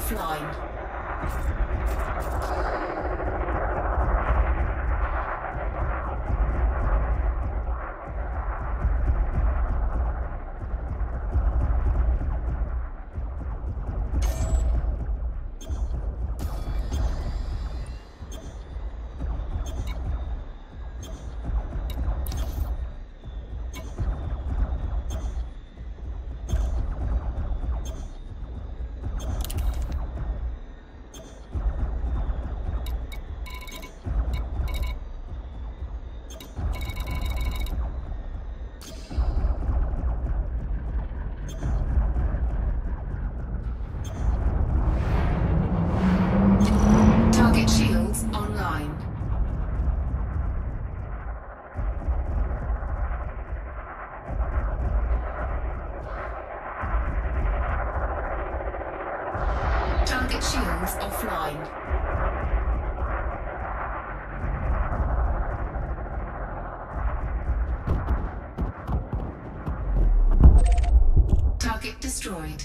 offline. Shields offline. Target destroyed.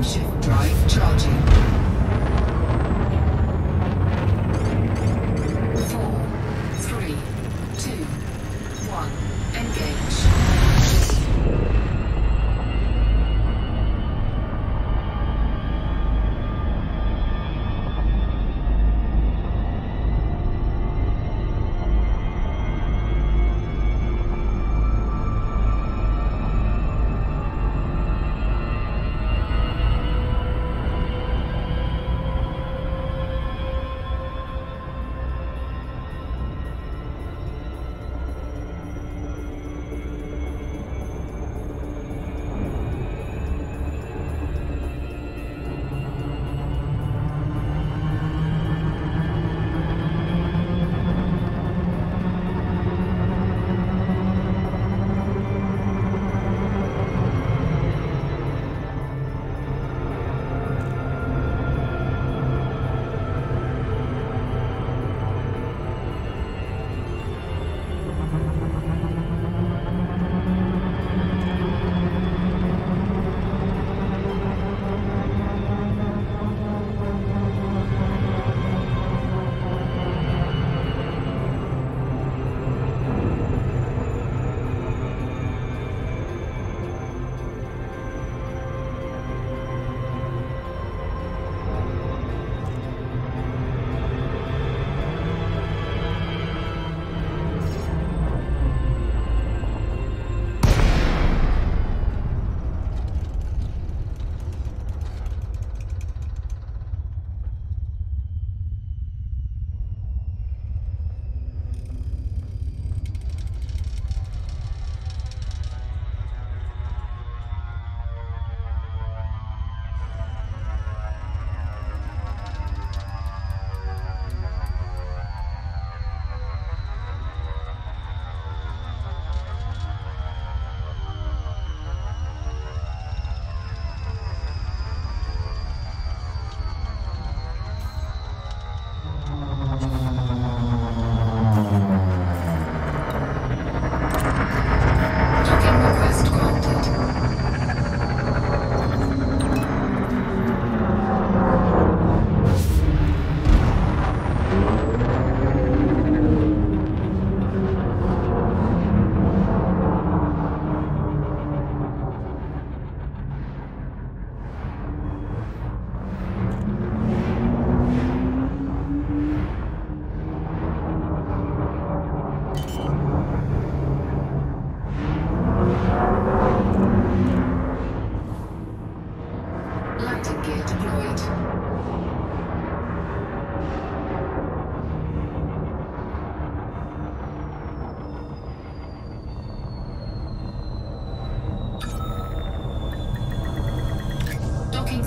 Timeshift drive charging. 4, 3, 2, 1, engage.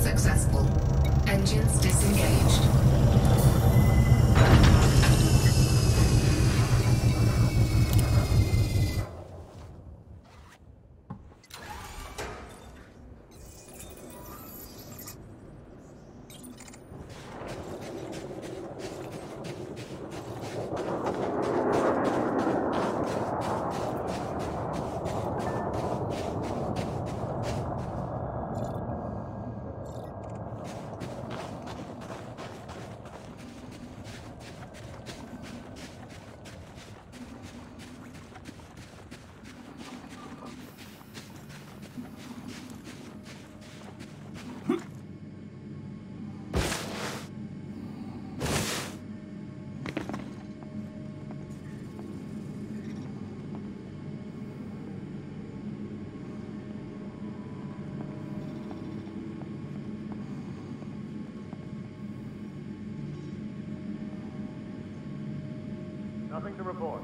Successful. Engines disengaged. Nothing to report.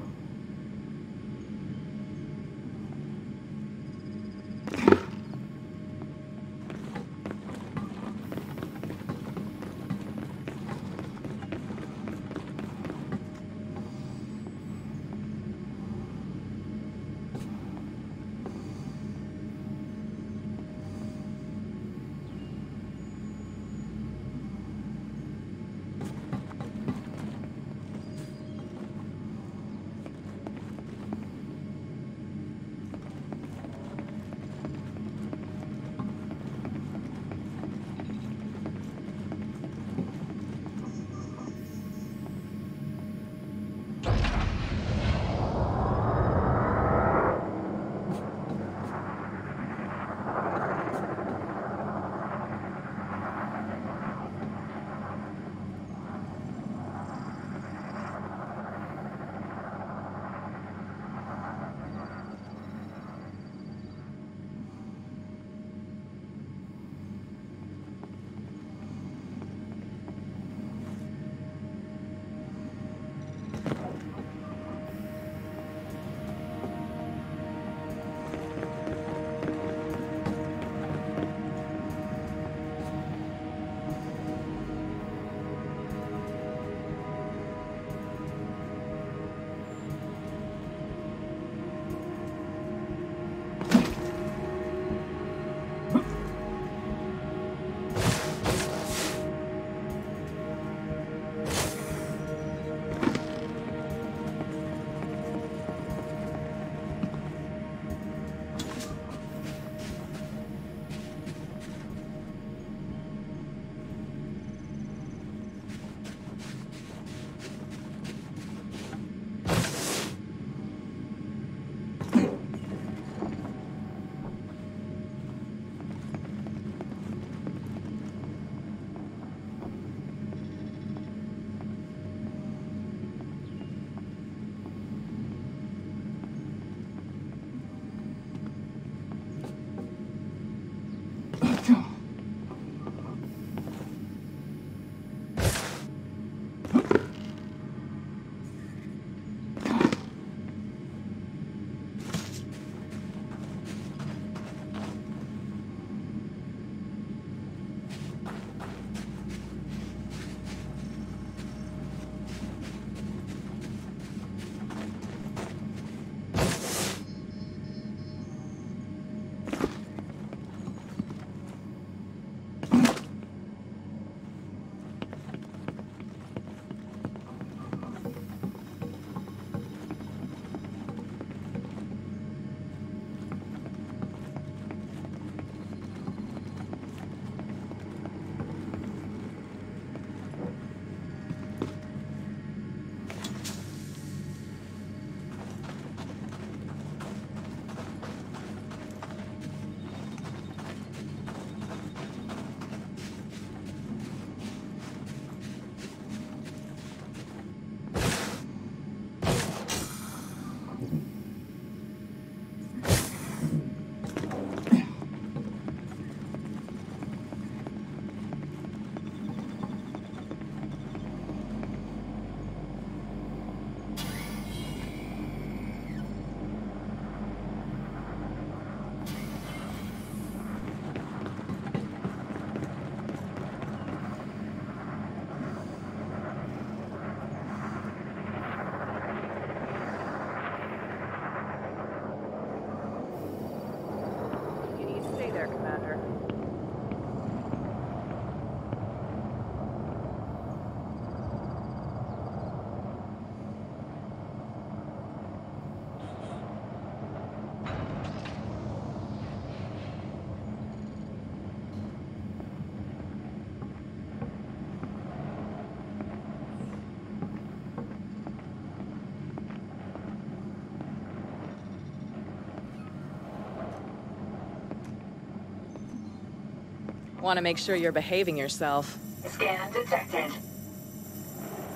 Want to make sure you're behaving yourself. Scan detected.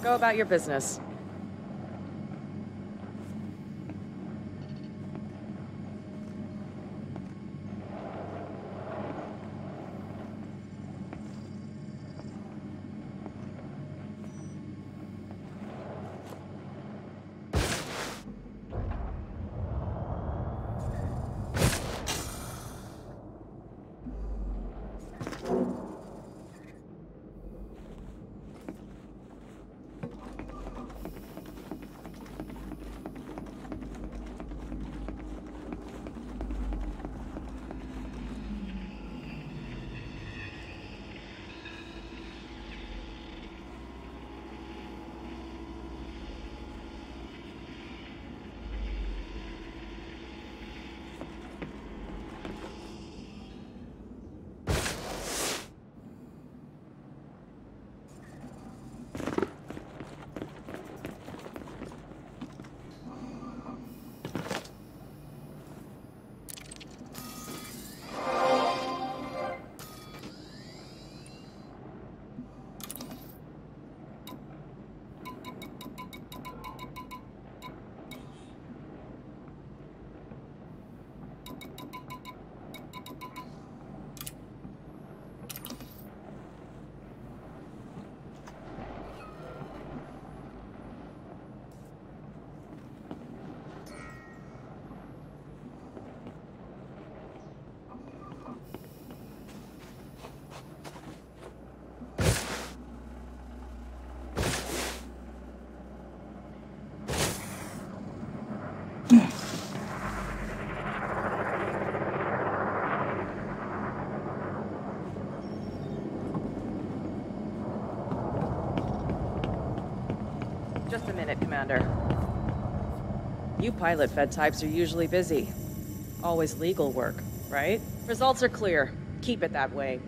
Go about your business. Just a minute, Commander. You pilot fed types are usually busy. Always legal work, right? Results are clear. Keep it that way.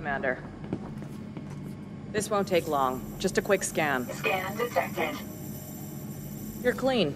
Commander. This won't take long. Just a quick scan. Scan detected. You're clean.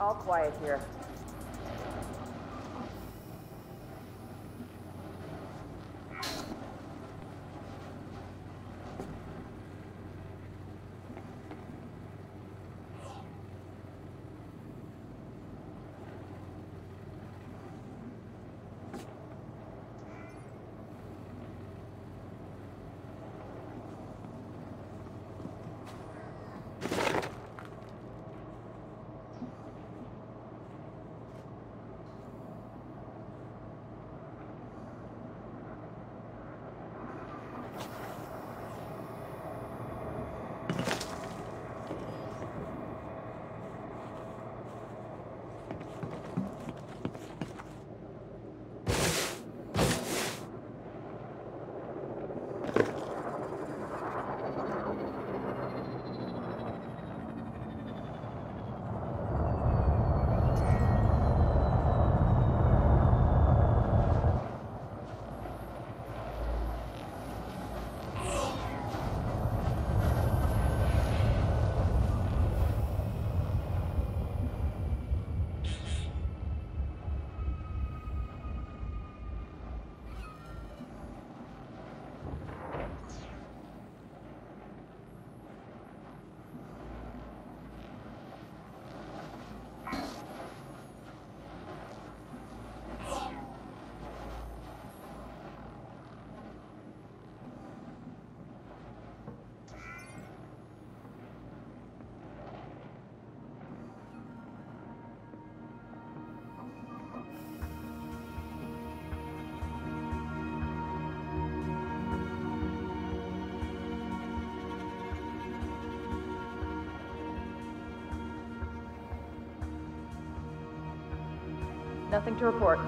All quiet here. Nothing to report.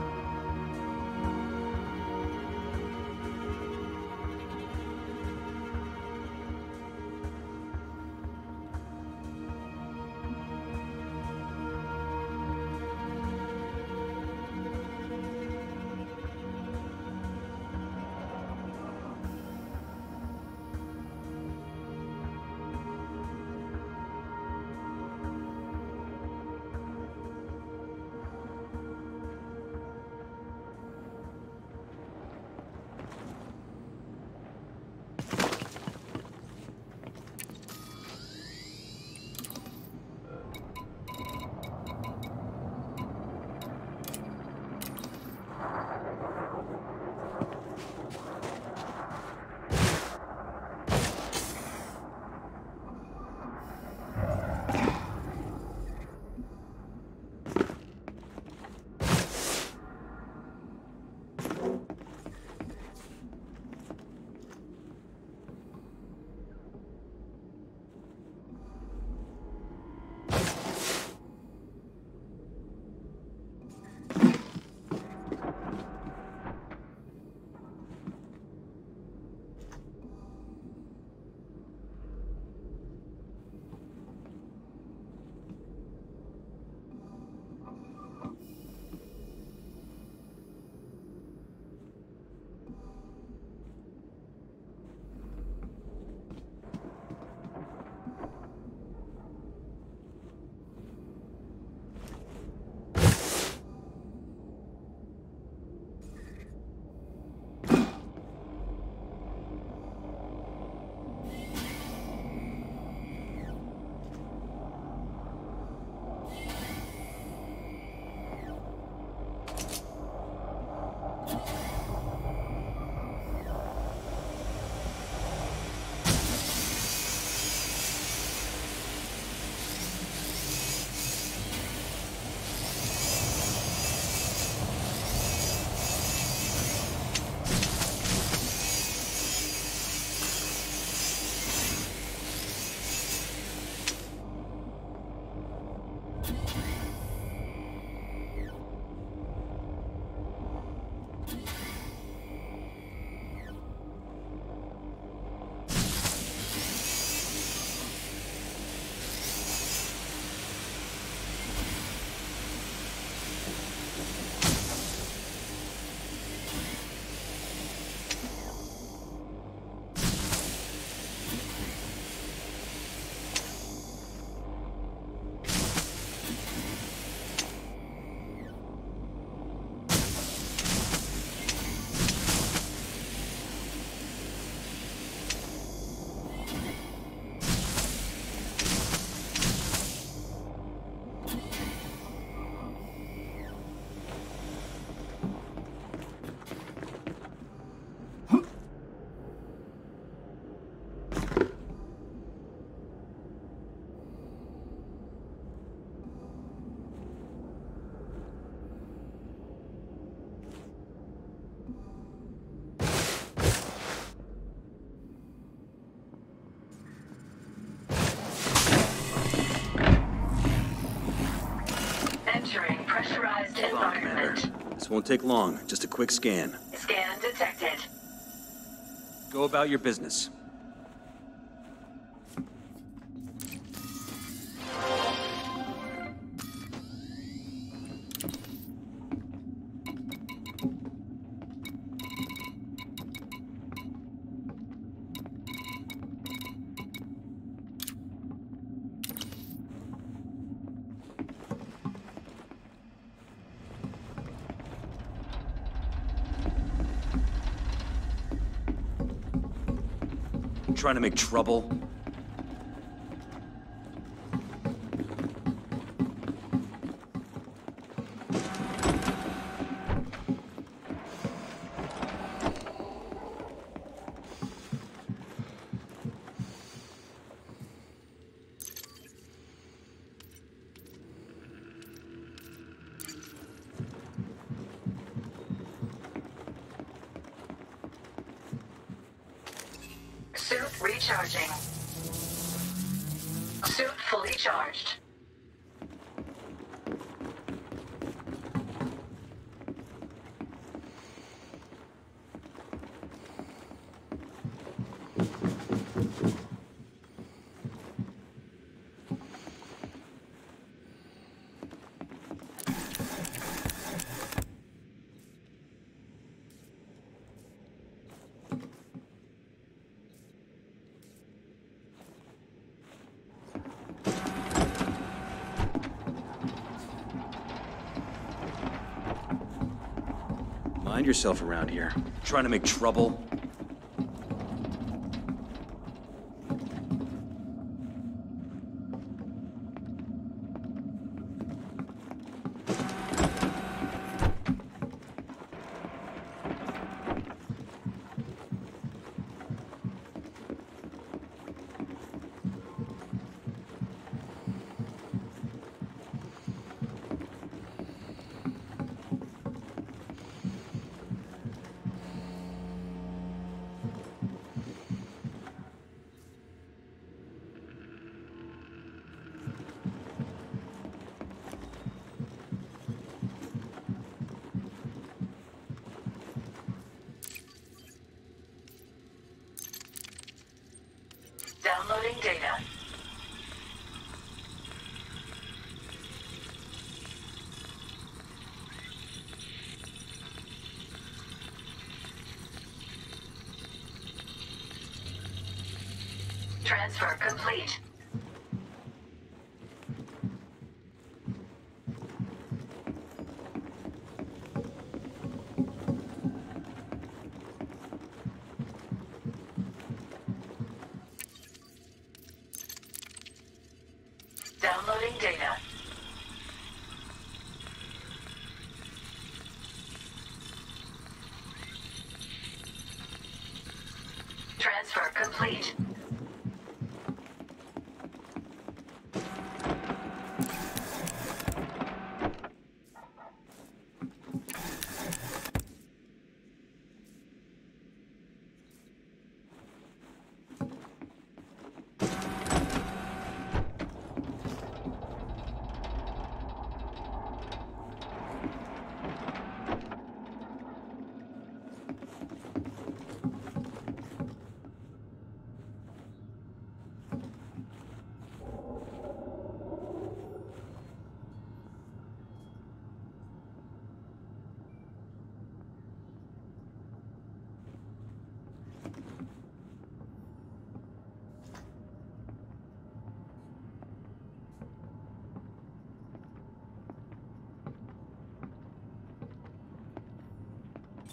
This won't take long. Just a quick scan. Scan detected. Go about your business. Trying to make trouble? Recharging. Suit fully charged. Mind yourself around here. Trying to make trouble. Downloading data. Transfer complete. Downloading data. Transfer complete.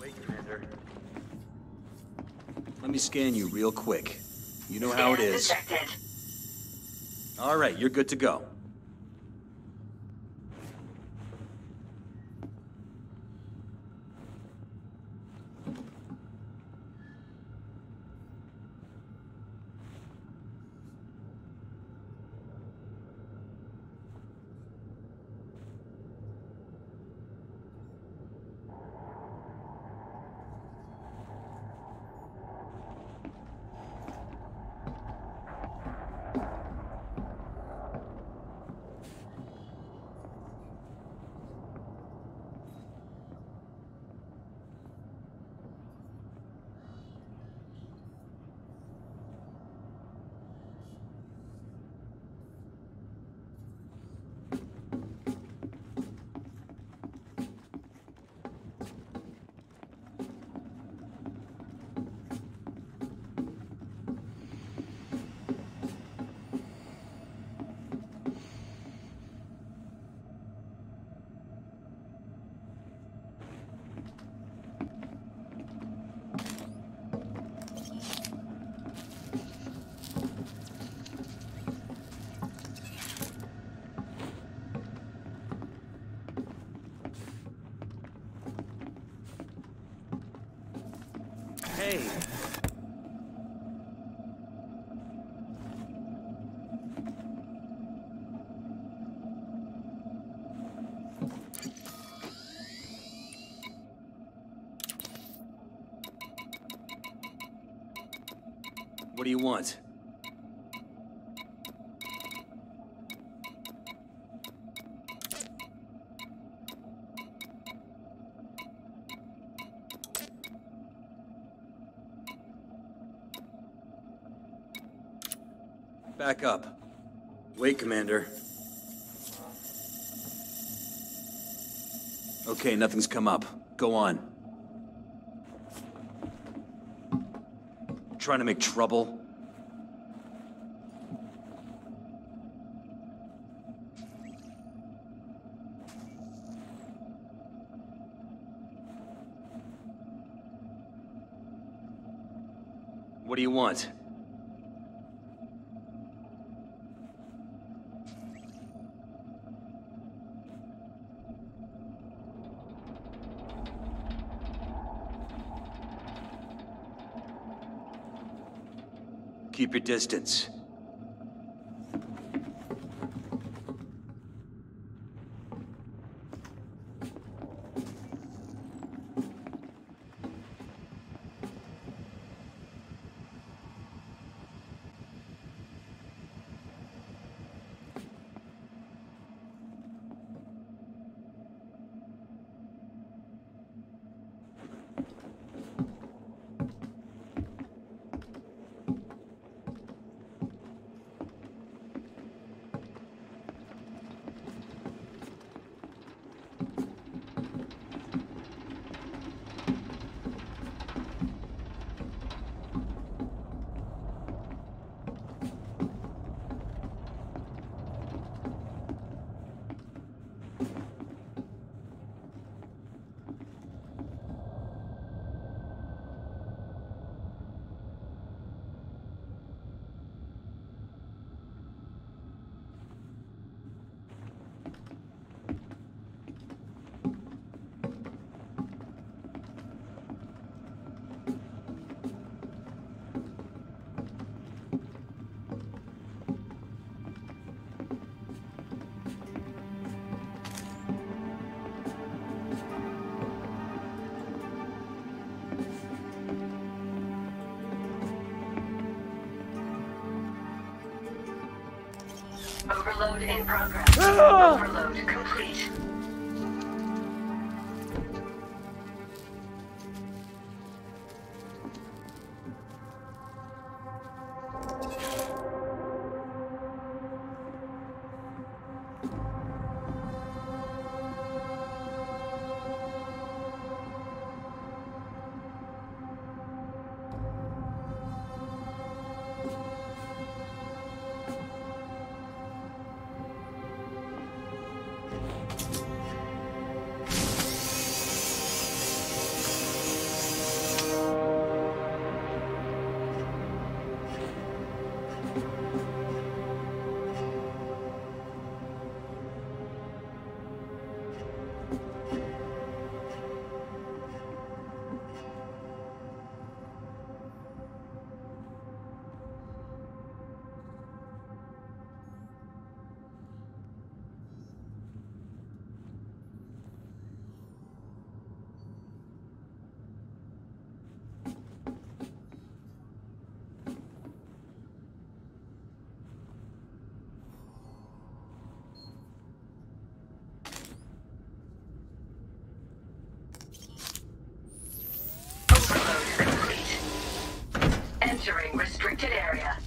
Wait, Commander. Let me scan you real quick. You know how it is. Scan detected. All right, you're good to go. What do you want? Back up. Wait, Commander. Okay, nothing's come up. Go on. Trying to make trouble? What do you want? Keep your distance. Overload in progress. Overload complete. Entering restricted area.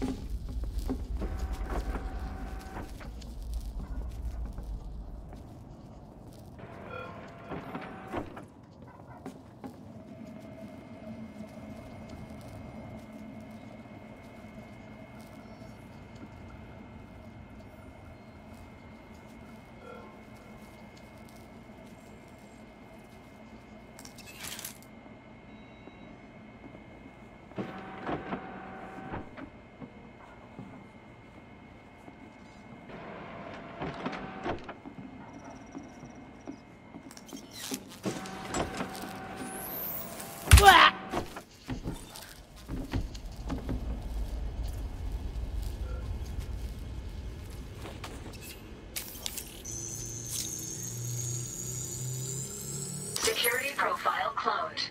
Security profile cloned.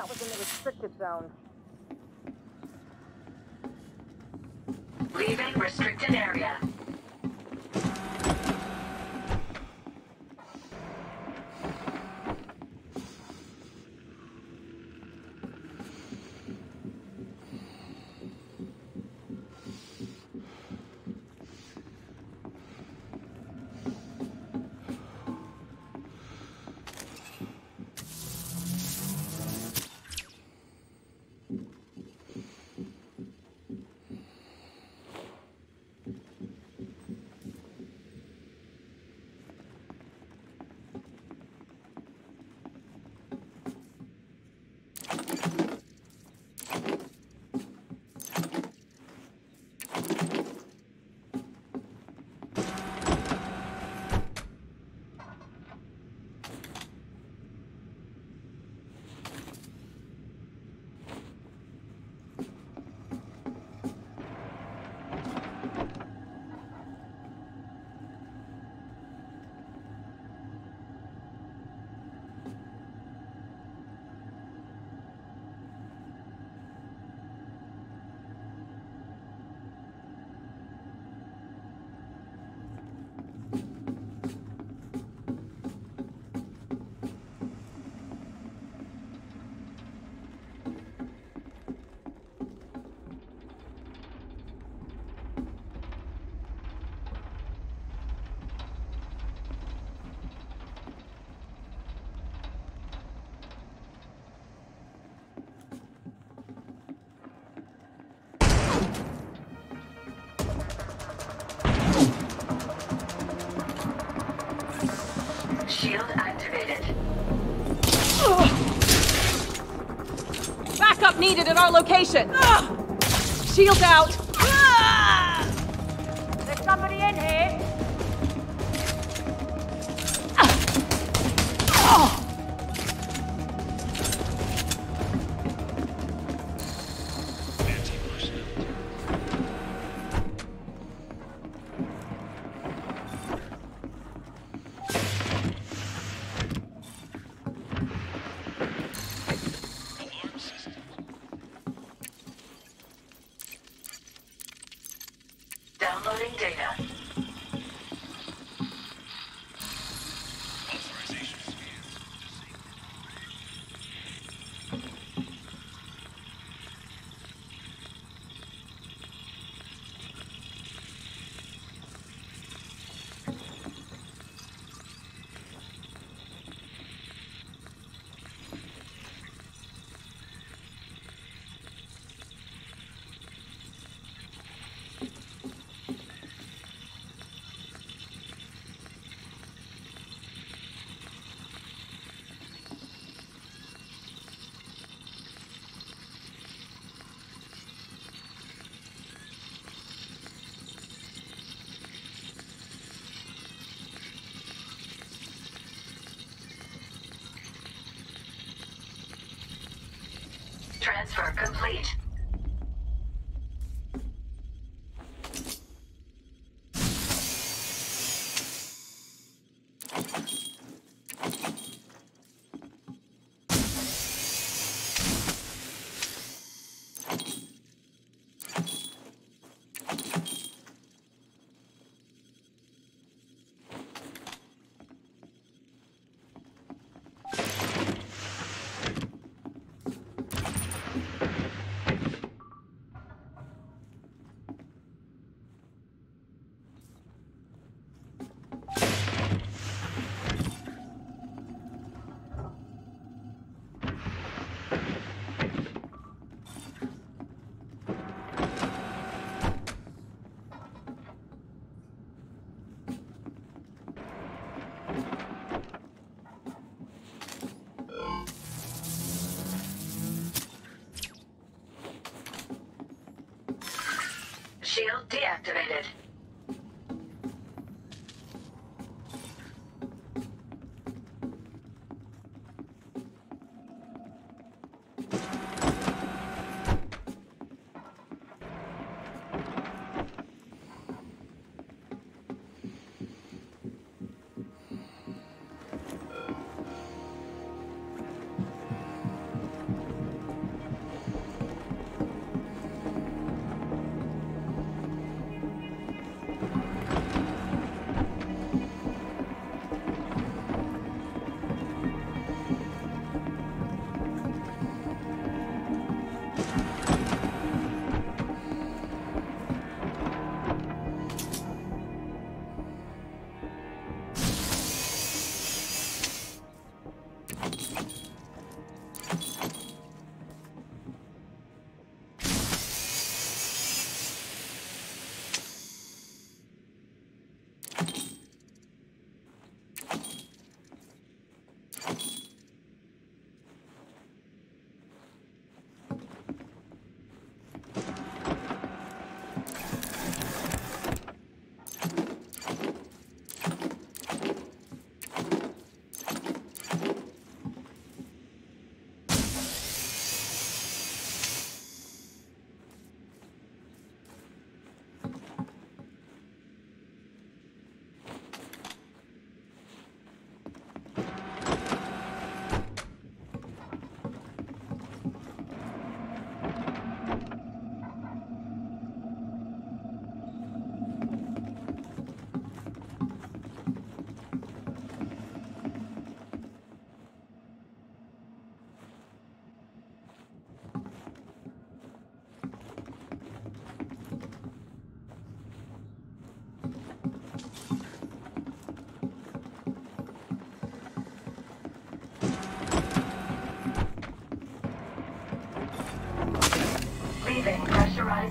That was in the restricted zone. Leaving restricted area. Shield activated. Ugh. Backup needed at our location. Ugh. Shield out. Ugh. There's somebody in here. Downloading data. Authorization scans. Transfer complete. Shield deactivated.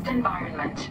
environment.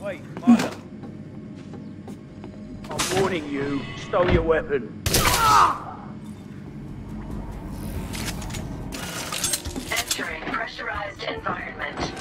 Wait, Milo. I'm warning you, stow your weapon. Entering pressurized environment.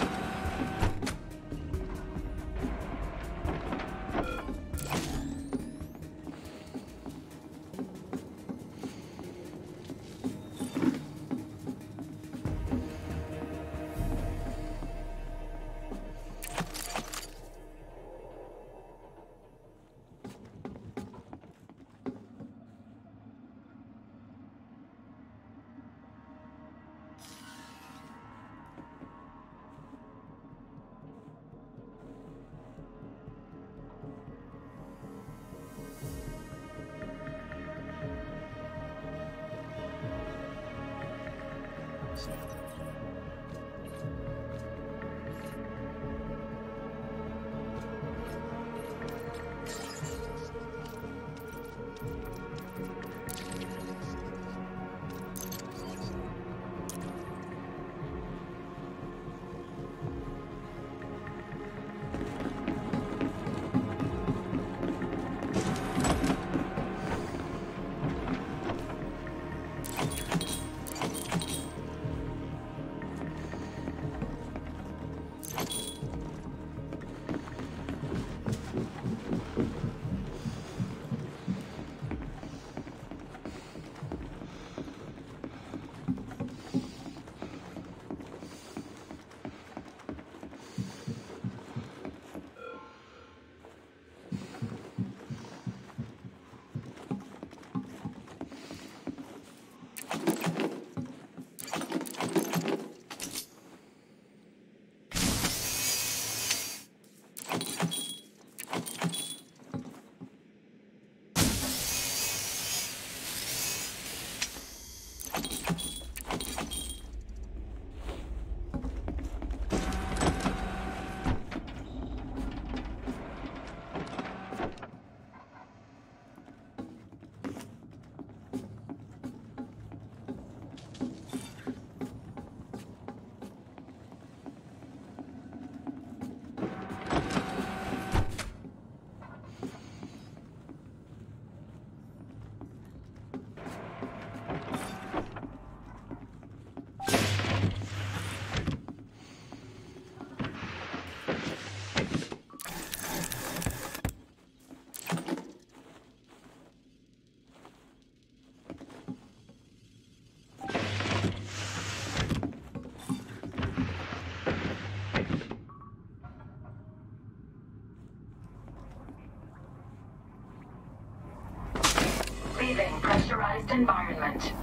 leaving pressurized environment.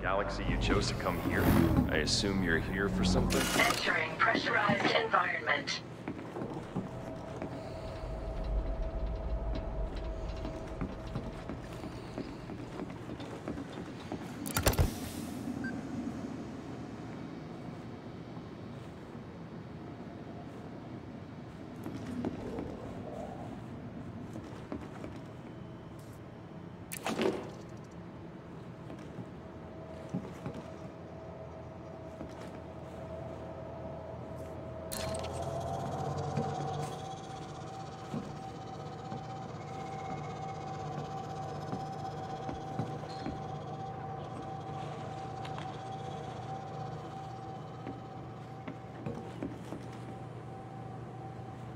Galaxy, you chose to come here. I assume you're here for something. Entering pressurized environment.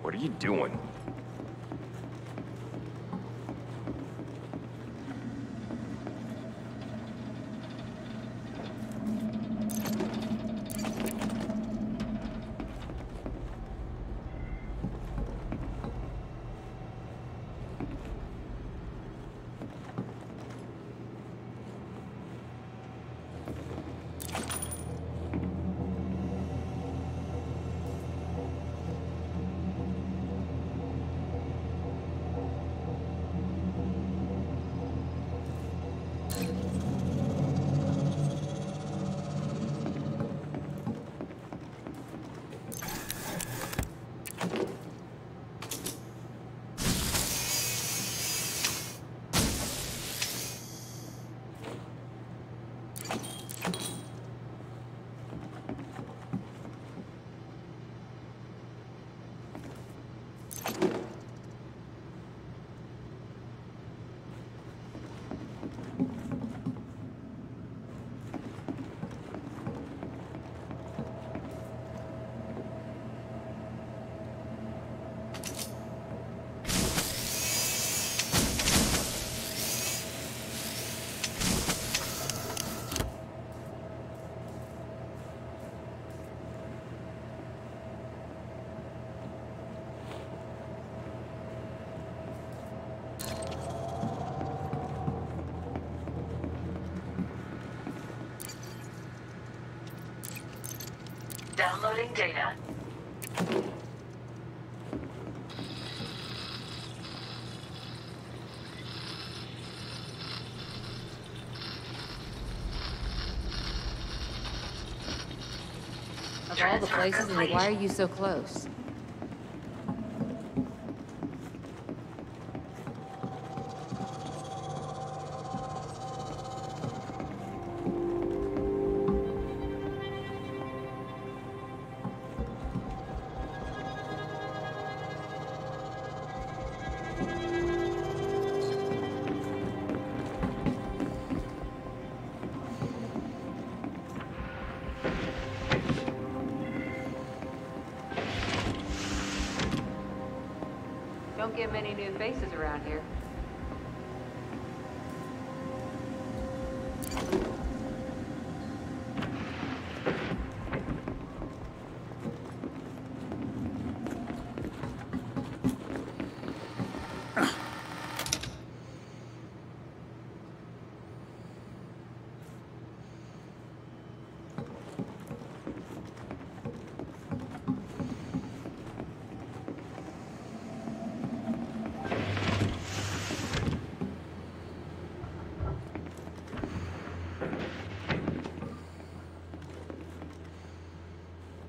What are you doing? Downloading data. Of all the places, why are you so close? Don't get many new faces around here.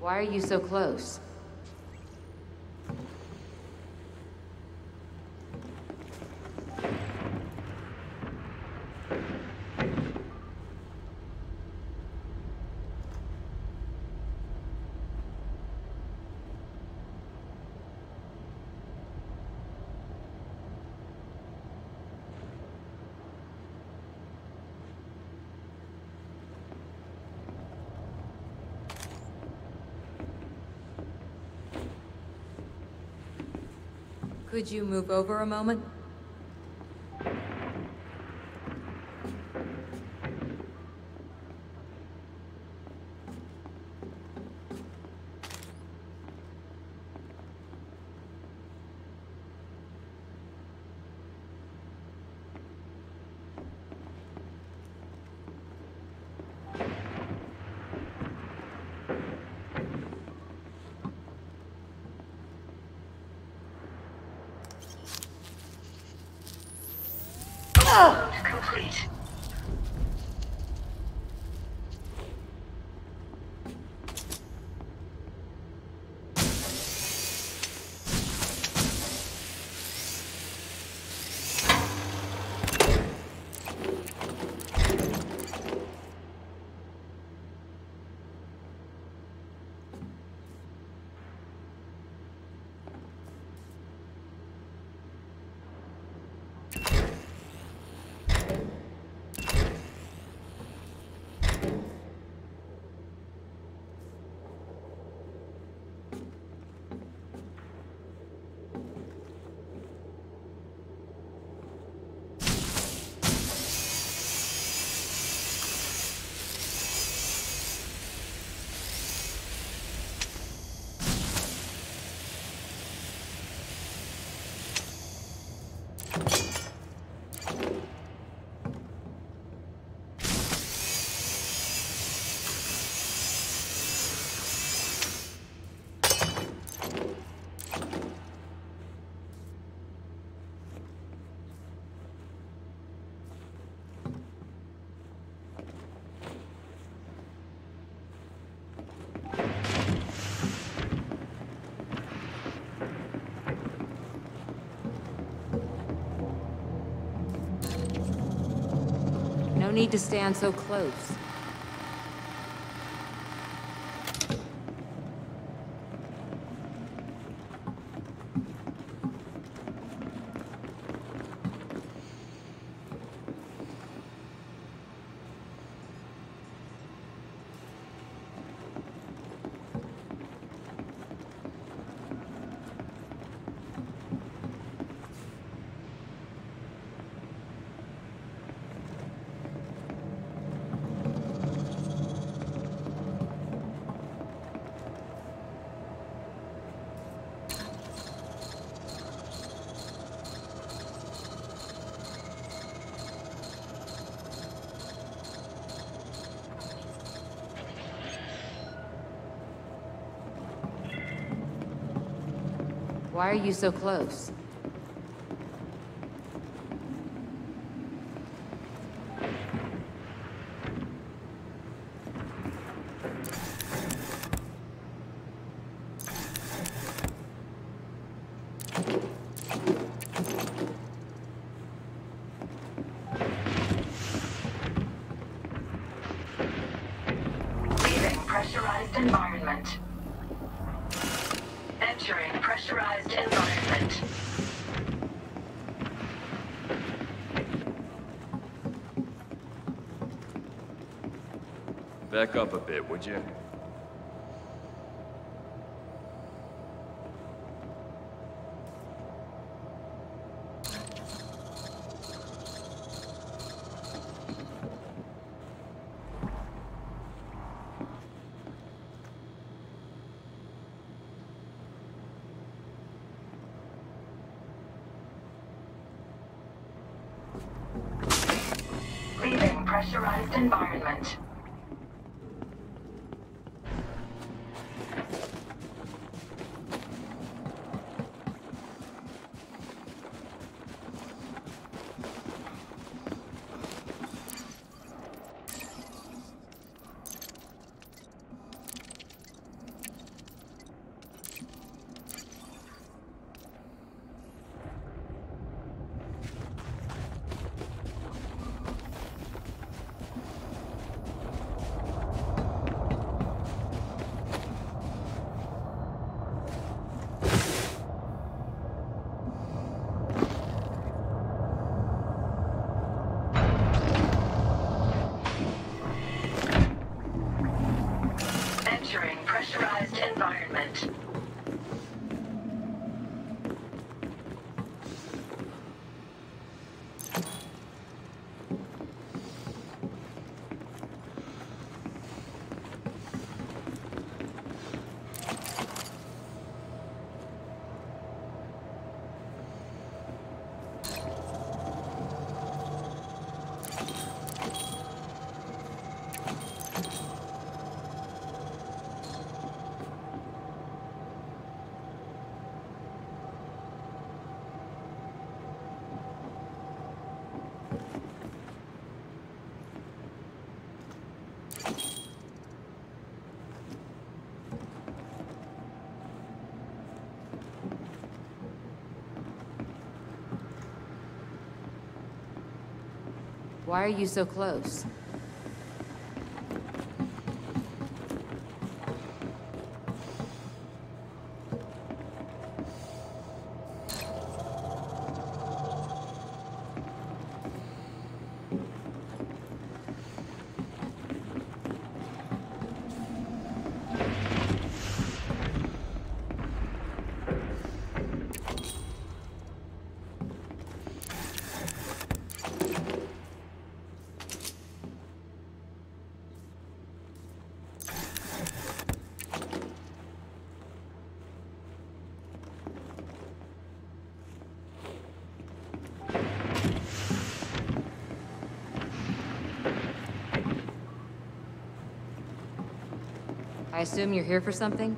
Why are you so close? Could you move over a moment? Complete. No need to stand so close. Why are you so close? Leaving pressurized environment. Entering pressurized environment. Back up a bit, would you? Pressurized environment. Why are you so close? I assume you're here for something?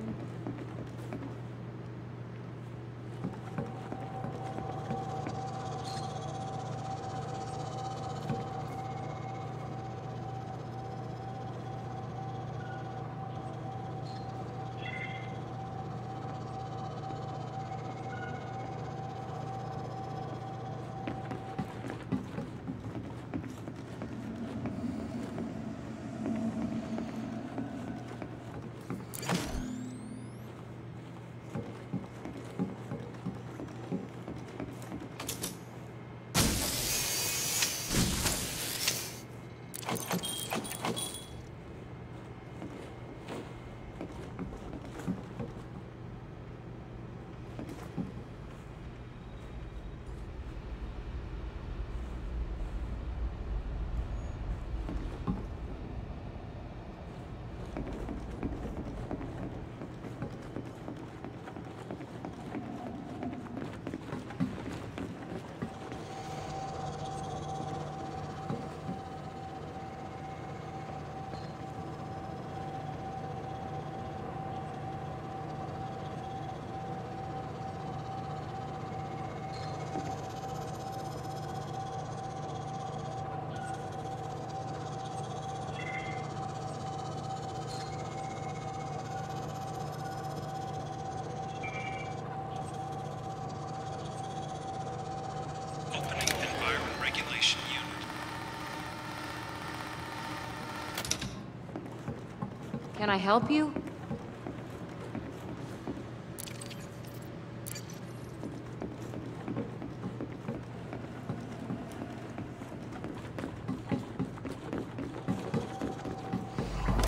Can I help you?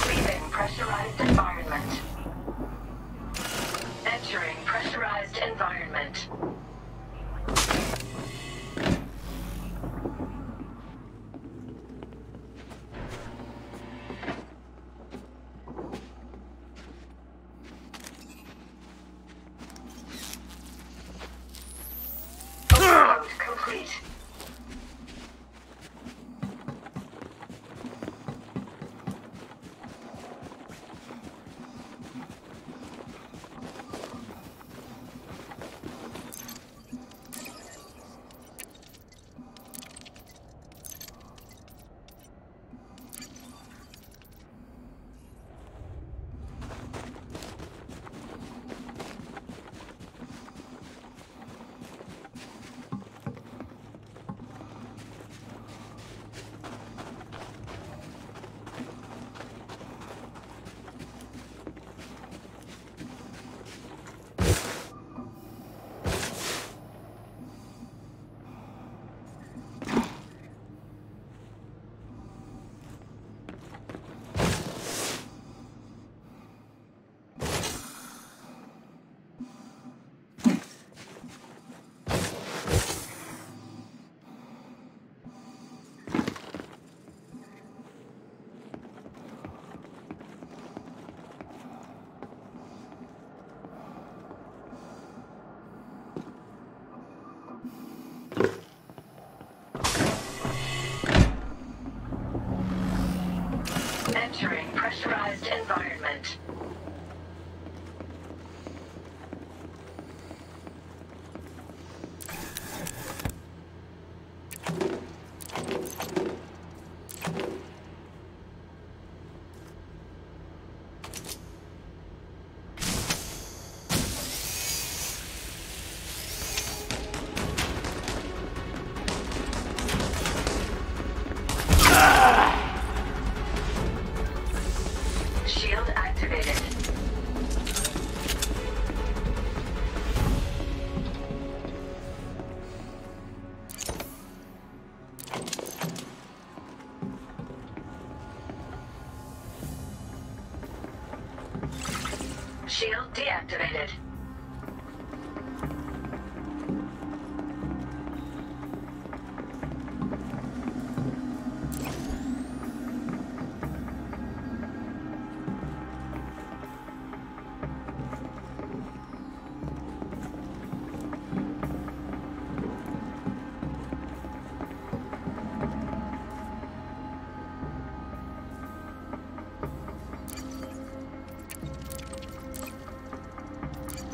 Leaving pressurized environment. Entering pressurized environment. deactivated.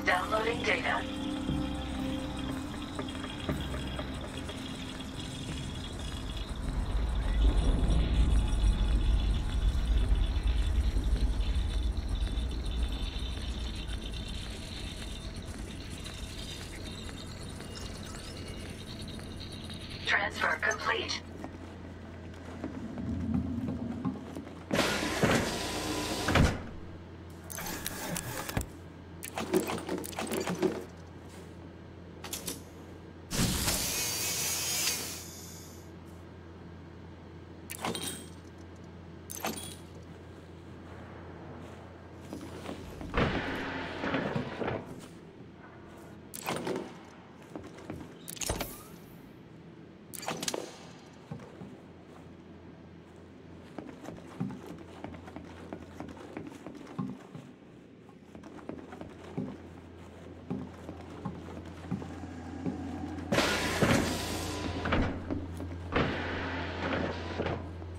Downloading data. Transfer complete.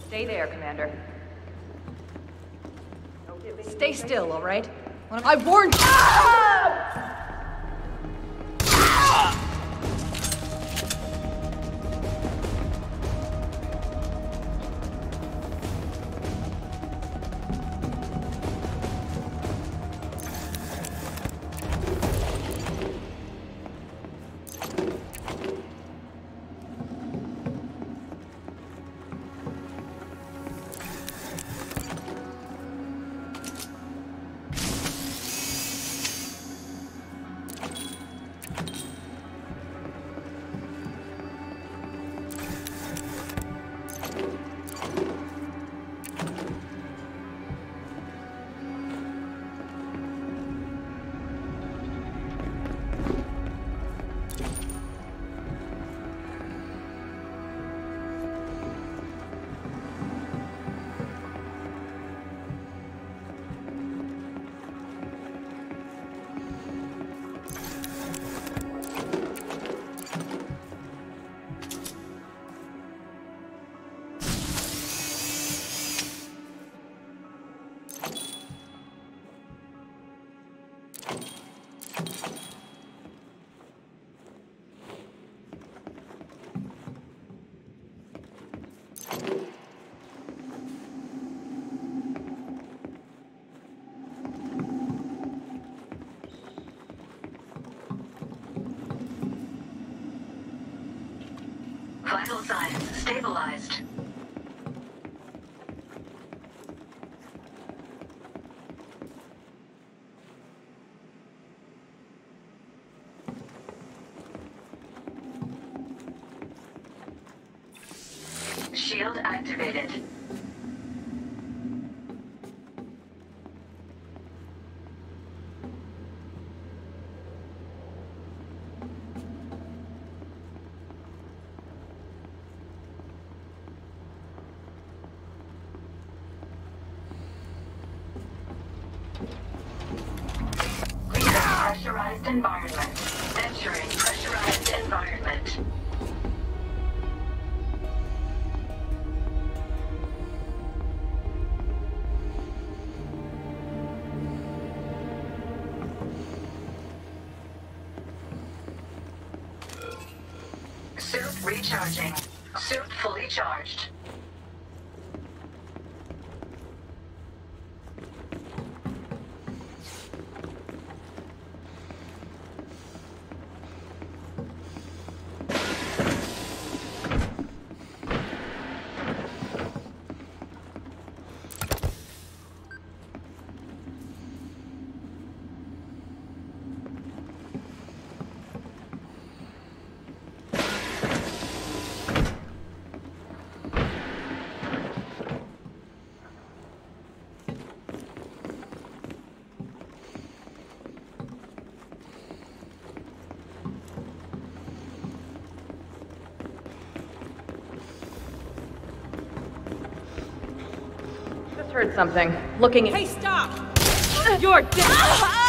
Stay there, Commander. Stay still, all right? I warned you! Vital signs stabilized. Shield activated. Pressurized environment. Entering pressurized environment. Suit recharging. Suit fully charged. heard something. Looking at- Hey, stop! You're dead! You're dead!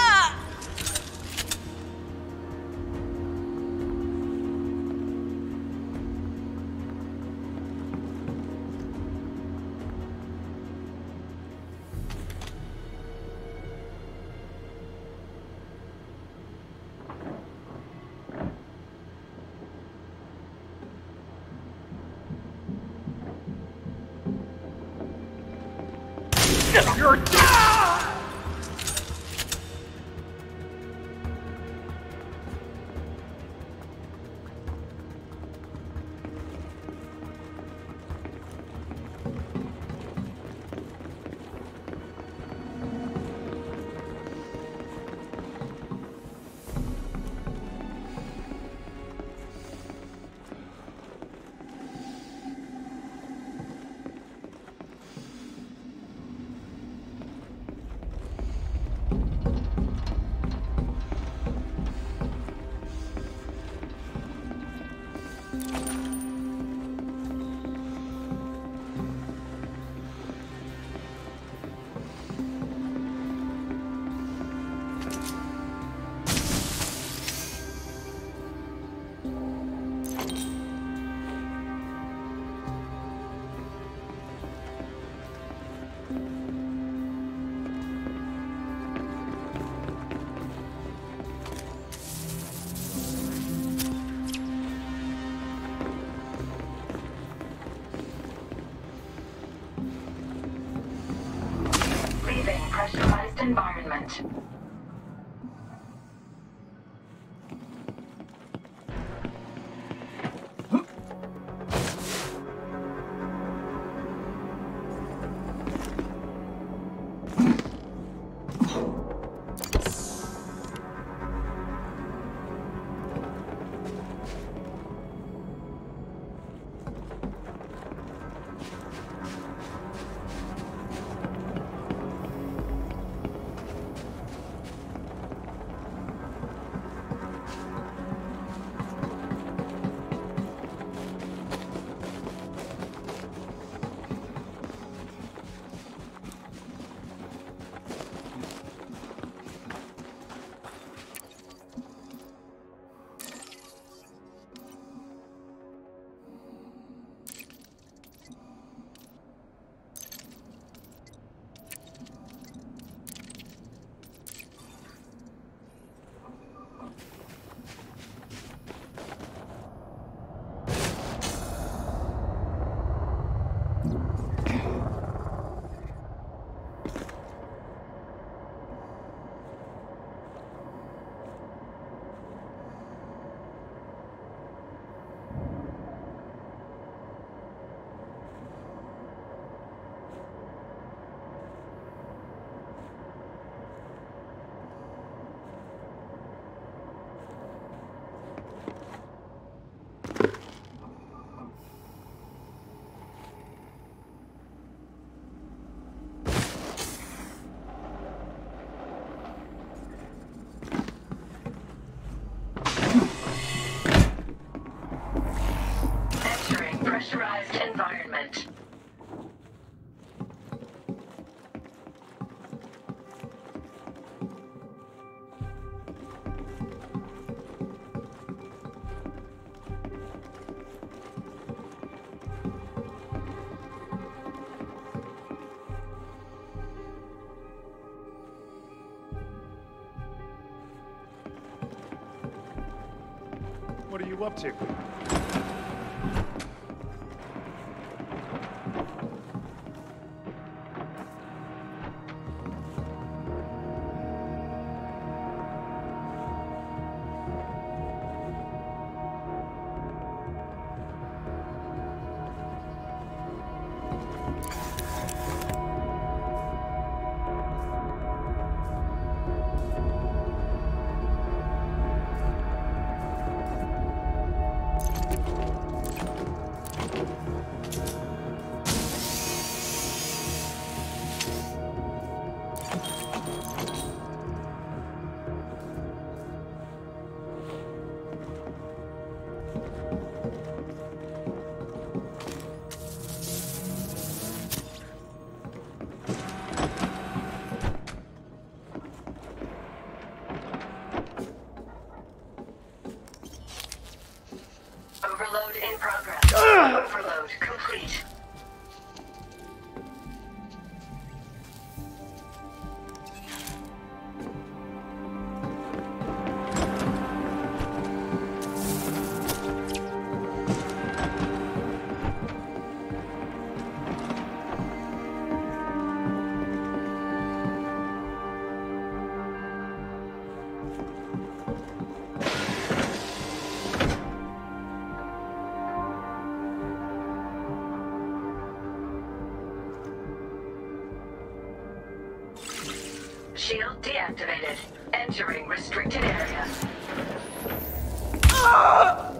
Pressurized environment. Pressurized environment. What are you up to? complete. Shield deactivated. Entering restricted area. Ah!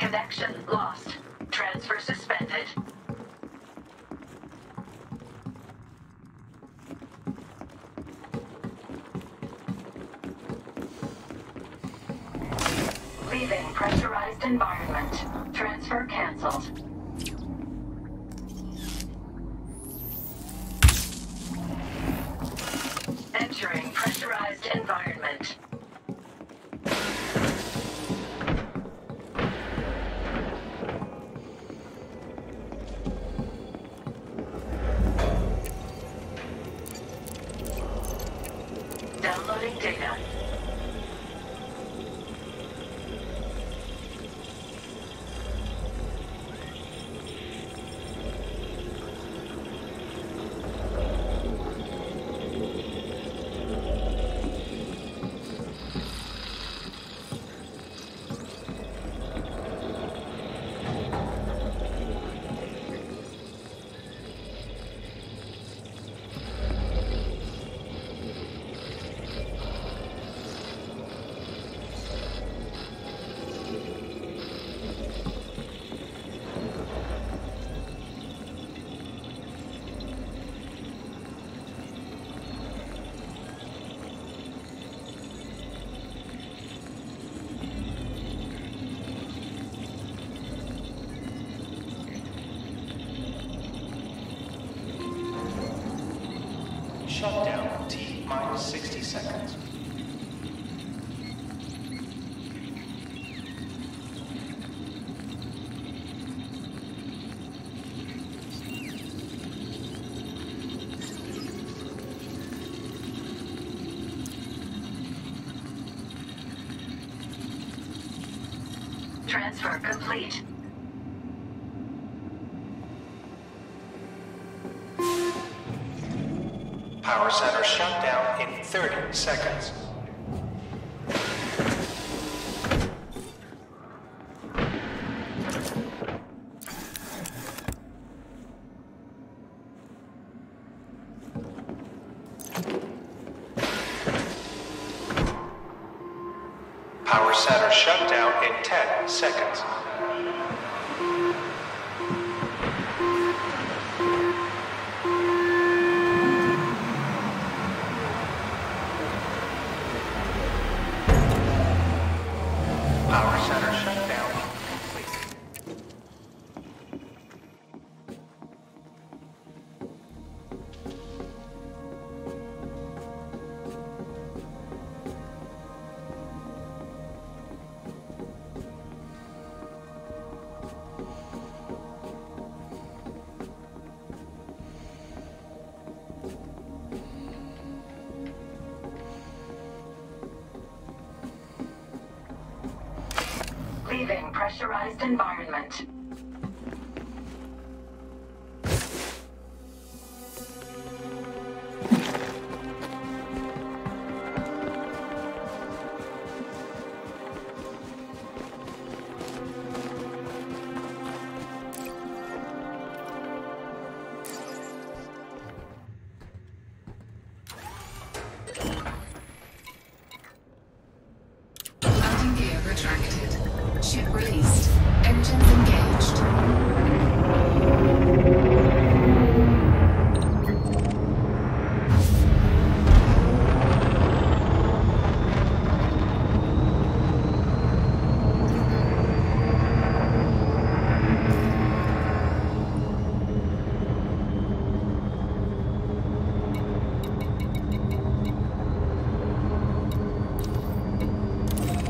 Connection lost. Transfer suspended. Leaving pressurized environment. Transfer canceled. Entering pressurized environment. Downloading data. Shutdown, T minus 60 seconds. Transfer complete. Power center shutdown in 30 seconds. Power center shutdown in 10 seconds. Power center shutdown complete. Leaving pressurized environment.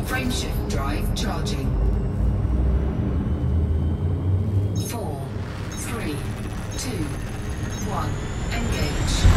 Frameshift drive charging. 4, 3, 2, 1, engage.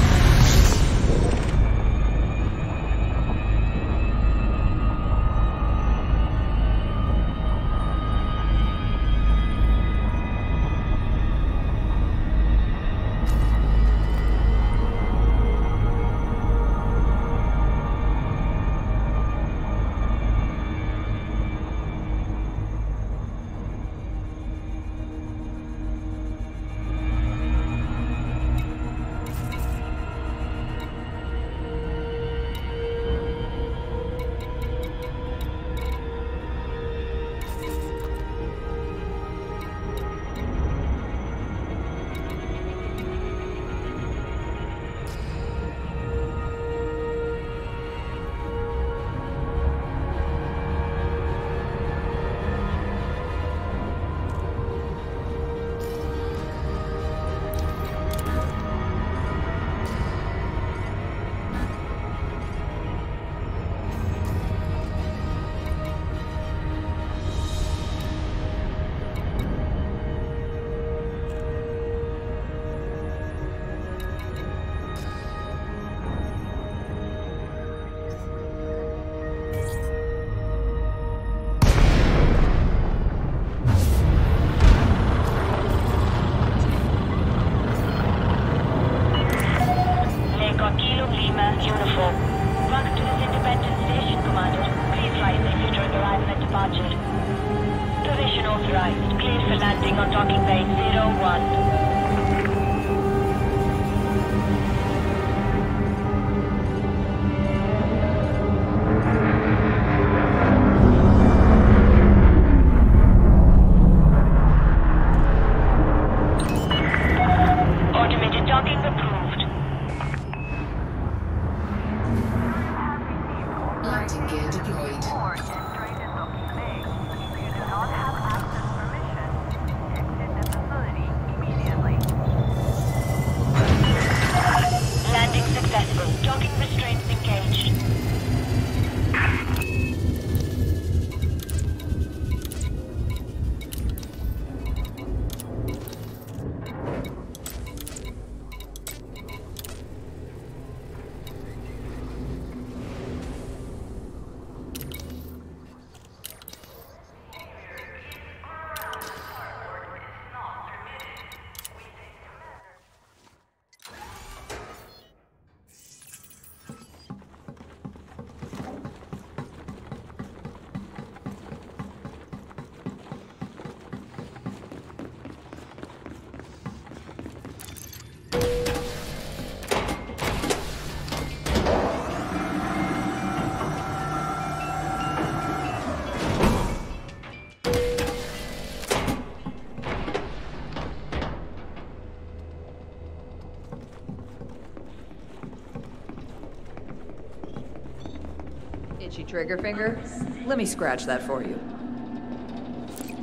Trigger finger? Let me scratch that for you.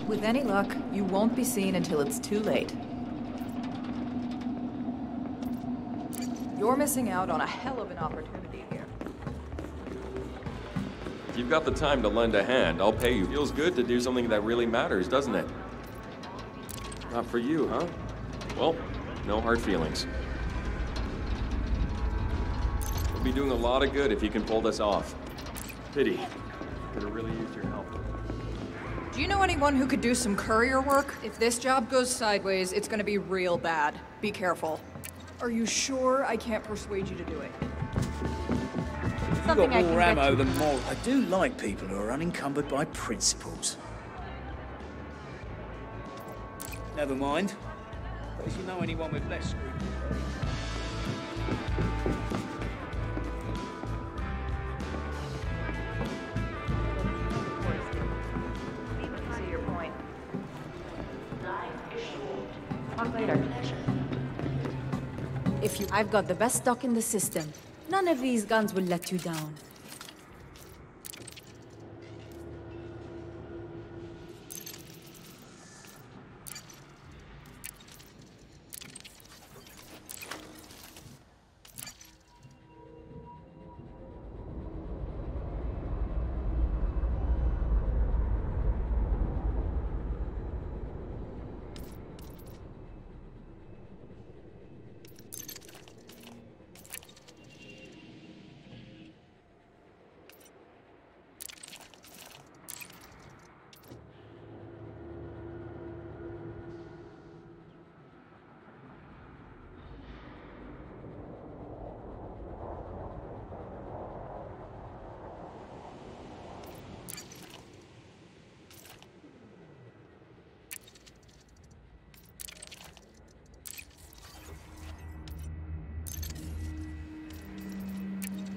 With any luck, you won't be seen until it's too late. You're missing out on a hell of an opportunity here. If you've got the time to lend a hand, I'll pay you. Feels good to do something that really matters, doesn't it? Not for you, huh? Well, no hard feelings. You'll be doing a lot of good if you can pull this off. Pity. Could have really used your help. Do you know anyone who could do some courier work? If this job goes sideways, it's gonna be real bad. Be careful. Are you sure I can't persuade you to do it? Something I can get to. You've got more ammo than more. I do like people who are unencumbered by principles. Never mind. But if you know anyone with less scruples... I've got the best stock in the system. None of these guns will let you down.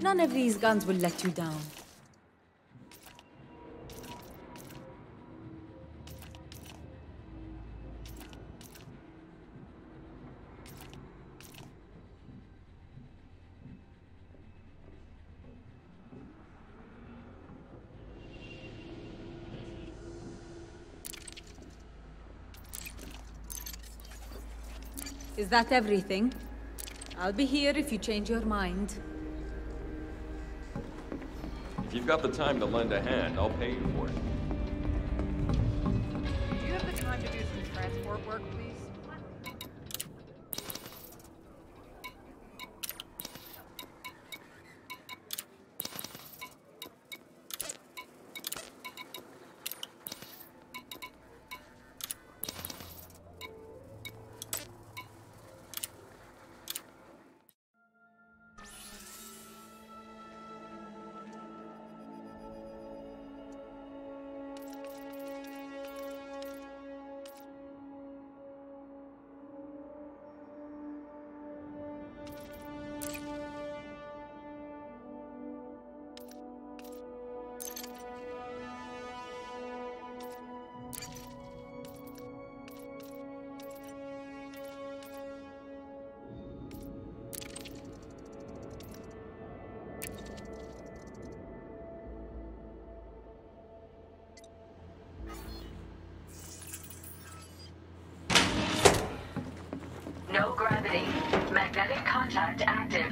None of these guns will let you down. Is that everything? I'll be here if you change your mind. If you've got the time to lend a hand, I'll pay you for it. Do you have the time to do some transport work, please? Magnetic contact active.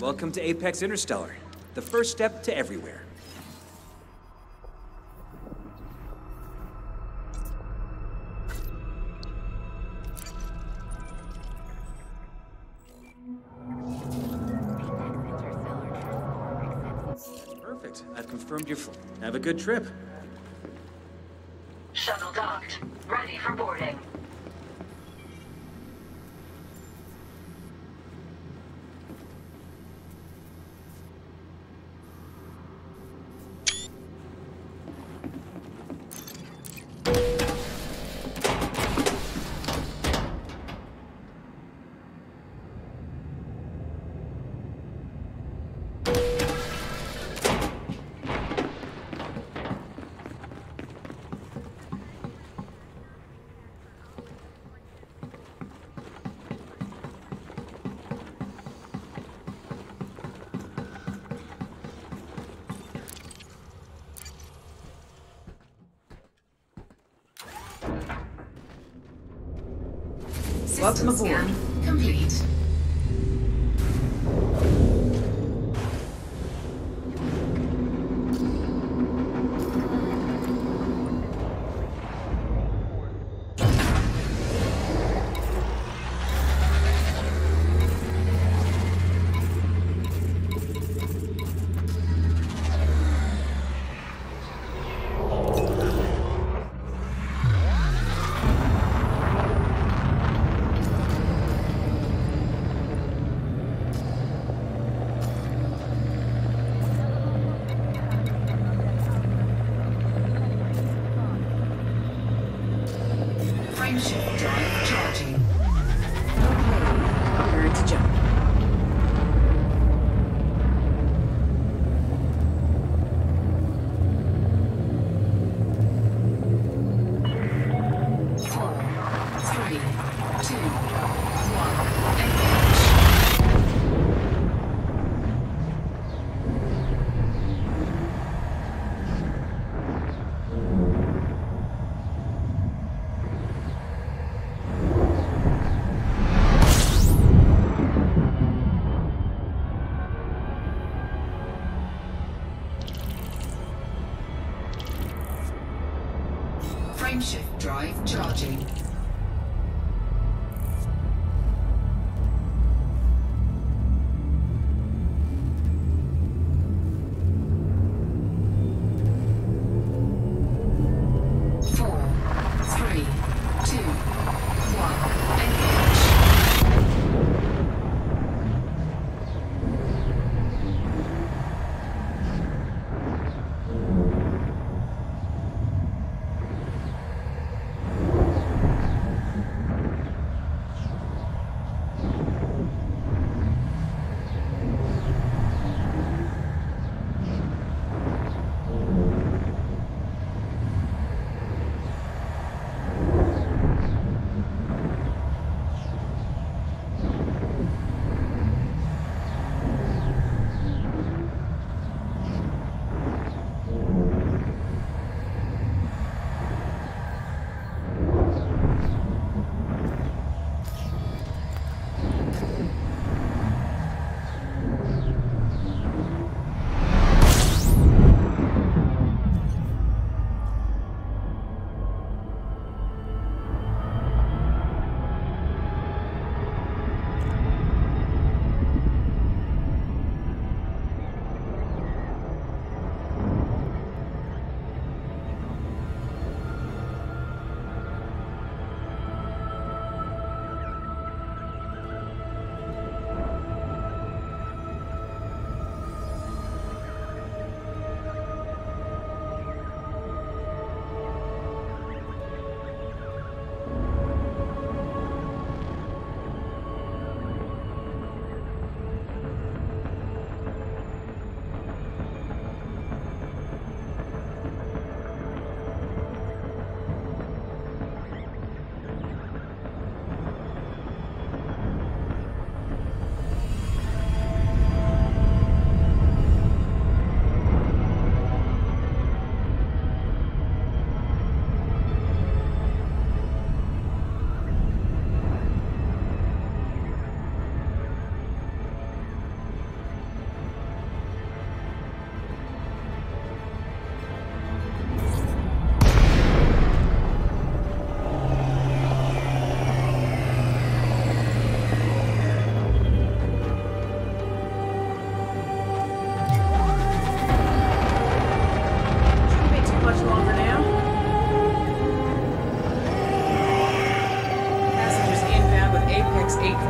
Welcome to Apex Interstellar, the first step to everywhere. Have a good trip. Shuttle docked. Ready for boarding. Welcome aboard. Scan complete.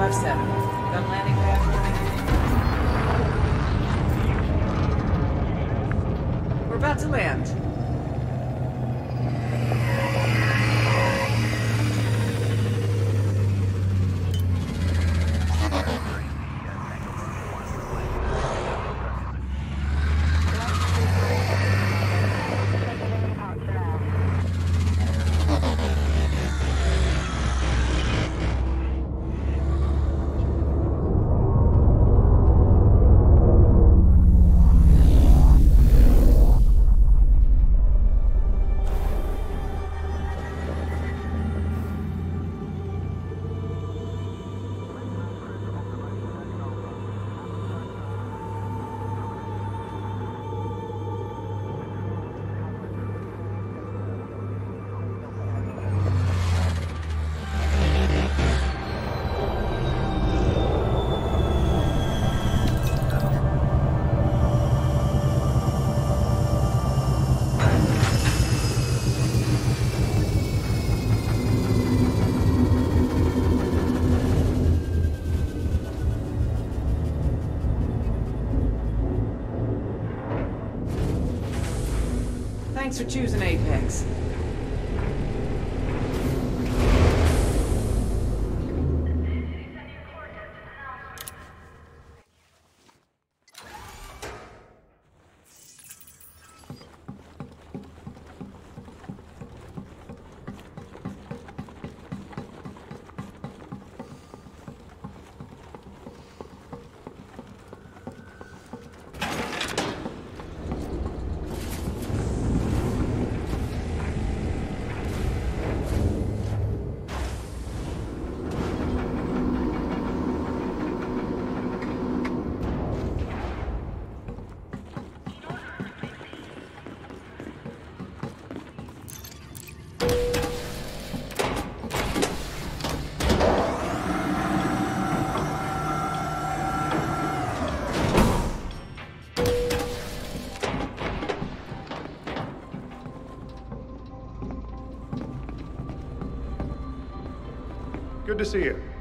5-7. Gun landing pad. We're about to land. Thanks for choosing Apex. Good to see you.